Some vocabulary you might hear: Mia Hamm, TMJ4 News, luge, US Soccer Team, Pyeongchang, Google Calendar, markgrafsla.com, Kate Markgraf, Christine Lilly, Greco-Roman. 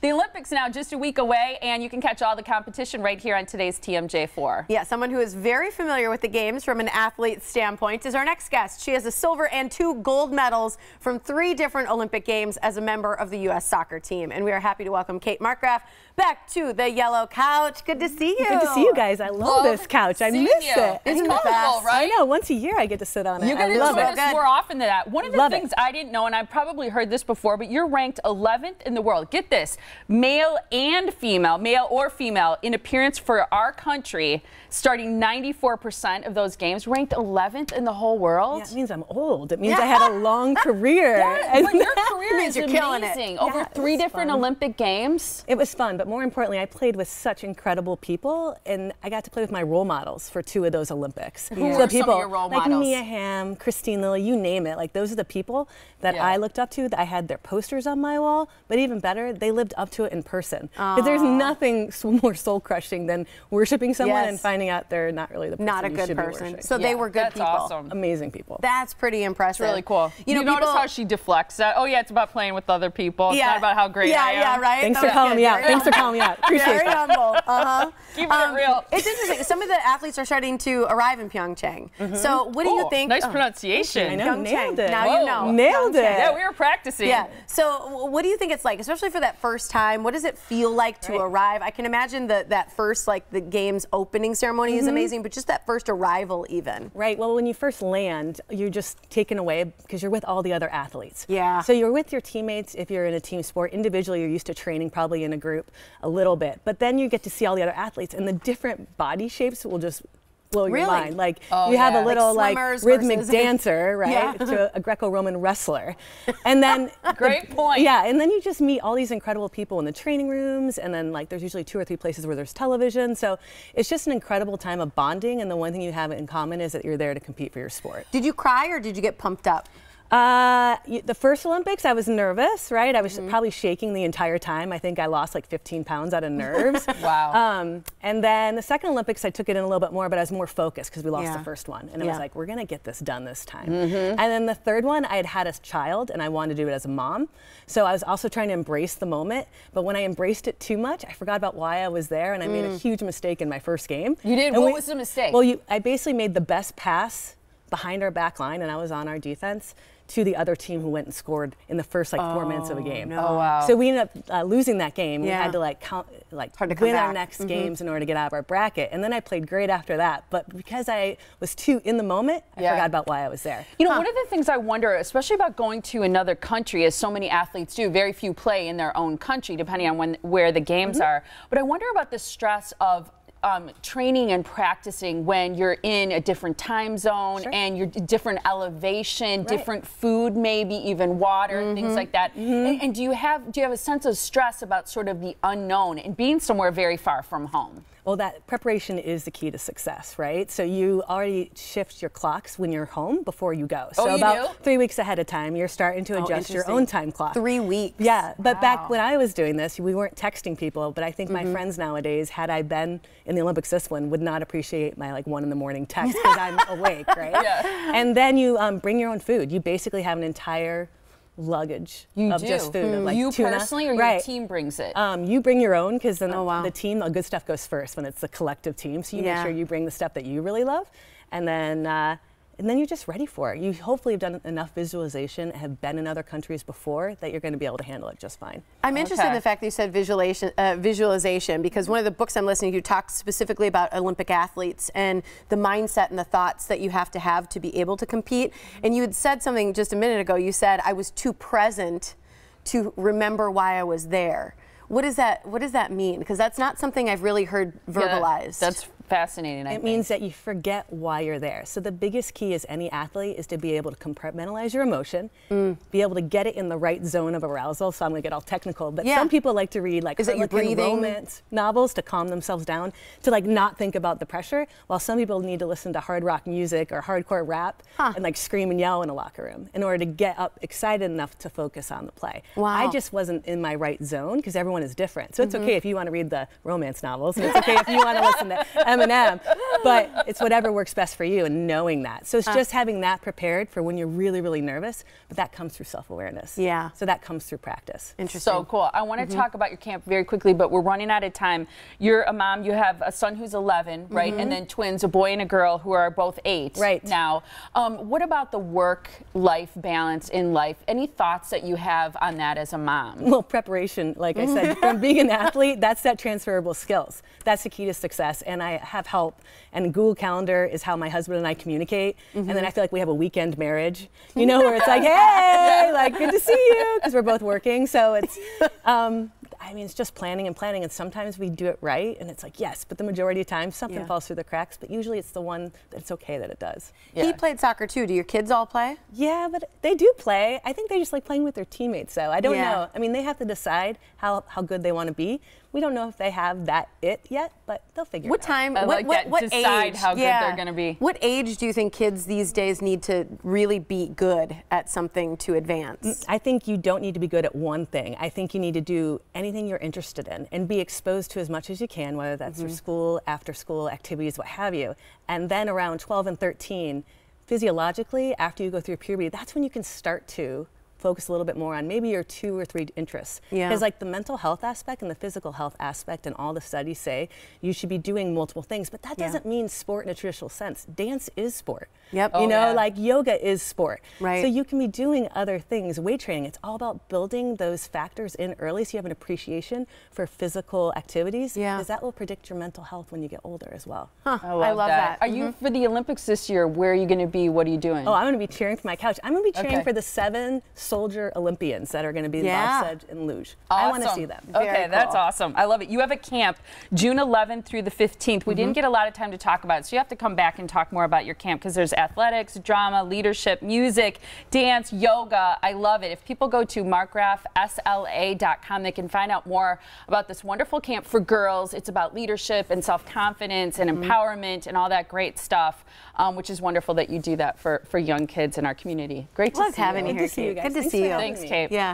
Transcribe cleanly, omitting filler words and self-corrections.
The Olympics now just a week away, and you can catch all the competition right here on today's TMJ4. Yeah, someone who is very familiar with the games from an athlete standpoint is our next guest. She has a silver and 2 gold medals from 3 different Olympic Games as a member of the US Soccer Team. And we are happy to welcome Kate Markgraf back to the yellow couch. Good to see you. Good to see you guys. I love this couch. I miss it. It's colorful, right? I know. Once a year I get to sit on it. You're going to enjoy this more often than that. One of the things I didn't know, and I've probably heard this before, but you're ranked 11th in the world. Get this. Male and female, in appearance for our country, starting 94% of those games, ranked 11th in the whole world. Yeah, it means I'm old. It means I had a long career. Yeah, but your career is amazing. Over 3 different Olympic Games. It was fun, but more importantly, I played with such incredible people, and I got to play with my role models for 2 of those Olympics. Yeah. So people some of your role models? Like Mia Hamm, Christine Lilly, you name it. Like those are the people that I looked up to. I had their posters on my wall, but even better, they lived up to it in person. Because there's nothing more soul-crushing than worshiping someone and finding out they're not really the person. Not a good person. So they were good people. That's awesome. Amazing people. That's pretty impressive. It's really cool. You know, notice how she deflects that. Oh yeah, it's about playing with other people. It's not about how great I am. Yeah, right. Thanks for calling me out. Thanks for calling me out. Appreciate it. Very humble. Keeping it real. It's interesting. Some of the athletes are starting to arrive in Pyeongchang. So what do you think? Nice pronunciation. I know. Nailed it. Now you know. Nailed it. Yeah, we were practicing. Yeah. So what do you think it's like, especially for that first time? What does it feel like to arrive? I can imagine that first, like the game's opening ceremony is amazing, but just that first arrival even. Right. Well, when you first land, you're just taken away because you're with all the other athletes. Yeah. So you're with your teammates if you're in a team sport. Individually, you're used to training probably in a group a little bit, but then you get to see all the other athletes, and the different body shapes will just blow your mind. Like you have a little like rhythmic dancer, right? To a Greco-Roman wrestler, and then great point. Yeah, and then you just meet all these incredible people in the training rooms, and then like there's usually 2 or 3 places where there's television. So it's just an incredible time of bonding, and the one thing you have in common is that you're there to compete for your sport. Did you cry or did you get pumped up? The first Olympics, I was nervous, right? I was probably shaking the entire time. I think I lost like 15 pounds out of nerves. Wow. And then the second Olympics, I took it in a little bit more, but I was more focused because we lost the first one. And I was like, we're going to get this done this time. And then the third one, I had had a child and I wanted to do it as a mom. So I was also trying to embrace the moment. But when I embraced it too much, I forgot about why I was there. And I made a huge mistake in my first game. You did? And what was the mistake? Well, I basically made the best pass behind our back line, and I was on our defense, to the other team who went and scored in the first like 4 minutes of a game. No. Oh, wow. So we ended up losing that game. We had to win our next games in order to get out of our bracket. And then I played great after that, but because I was too in the moment, I forgot about why I was there. You know, one of the things I wonder, especially about going to another country, as so many athletes do, very few play in their own country, depending on where the games are. But I wonder about the stress of training and practicing when you're in a different time zone and you're different elevation, different food, maybe even water, things like that. And do you have a sense of stress about sort of the unknown and being somewhere very far from home? Well, that preparation is the key to success, right? So you already shift your clocks when you're home before you go. So about 3 weeks ahead of time, you're starting to adjust your own time clock. 3 weeks. Yeah, but back when I was doing this, we weren't texting people, but I think my friends nowadays, had I been in the Olympics this one, would not appreciate my like 1 in the morning text because I'm awake, right? Yeah. And then you bring your own food. You basically have an entire luggage of just food. Of, like, you tuna. Personally, or your team brings it? You bring your own, because then the team, the good stuff goes first when it's the collective team. So you make sure you bring the stuff that you really love, and then you're just ready for it. You hopefully have done enough visualization, have been in other countries before, that you're going to be able to handle it just fine. I'm interested in the fact that you said visualization, because one of the books I'm listening to talks specifically about Olympic athletes and the mindset and the thoughts that you have to be able to compete. And you had said something just a minute ago. You said, I was too present to remember why I was there. What does that mean? Because that's not something I've really heard verbalized. That's fascinating. It means that you forget why you're there. So the biggest key is any athlete is to be able to compartmentalize your emotion, be able to get it in the right zone of arousal. So I'm gonna get all technical, but some people like to read like romance novels to calm themselves down, to like not think about the pressure, while some people need to listen to hard rock music or hardcore rap and like scream and yell in a locker room in order to get up excited enough to focus on the play. Wow. I just wasn't in my right zone because everyone is different. So it's okay if you want to read the romance novels, and it's okay if you want to listen to M&M, but it's whatever works best for you and knowing that. So it's just having that prepared for when you're really, really nervous, but that comes through self-awareness. Yeah. So that comes through practice. Interesting. So cool. I want to talk about your camp very quickly, but we're running out of time. You're a mom, you have a son who's 11, right? And then twins, a boy and a girl who are both 8 right now. What about the work-life balance in life? Any thoughts that you have on that as a mom? Well, preparation, like I said, from being an athlete, that's that transferable skills. That's the key to success, and I have help, and Google Calendar is how my husband and I communicate, and then I feel like we have a weekend marriage, you know, where it's like, hey, like, good to see you, because we're both working, so it's, I mean, it's just planning and planning, and sometimes we do it right, and it's like, yes, but the majority of times something falls through the cracks, but usually it's the one that's okay that it does. Yeah. He played soccer too. Do your kids all play? Yeah, but they do play. I think they just like playing with their teammates, so I don't know. I mean, they have to decide how good they want to be. We don't know if they have that it yet, but they'll figure it out. What age? How good they're going to be. What age do you think kids these days need to really be good at something to advance? I think you don't need to be good at one thing. I think you need to do anything you're interested in and be exposed to as much as you can, whether that's your school, after school activities, what have you. And then around 12 and 13, physiologically, after you go through puberty, that's when you can start to focus a little bit more on maybe your 2 or 3 interests. Yeah. Because like the mental health aspect and the physical health aspect and all the studies say you should be doing multiple things, but that doesn't mean sport in a traditional sense. Dance is sport. Yep. You know, like yoga is sport. Right. So you can be doing other things. Weight training, it's all about building those factors in early so you have an appreciation for physical activities. Yeah. Because that will predict your mental health when you get older as well. Huh. I love that. Are you, for the Olympics this year, where are you going to be? What are you doing? Oh, I'm going to be cheering from my couch. I'm going to be cheering for the 7 soldier Olympians that are going to be in bobsled and luge. Awesome. I want to see them. Okay, that's awesome. I love it. You have a camp June 11th through the 15th. We didn't get a lot of time to talk about it, so you have to come back and talk more about your camp because there's athletics, drama, leadership, music, dance, yoga. I love it. If people go to markgrafsla.com, they can find out more about this wonderful camp for girls. It's about leadership and self-confidence and empowerment and all that great stuff, which is wonderful that you do that for young kids in our community. Great to see you. Love having you here, Kate. Good to see you. Thanks, Kate. Yeah.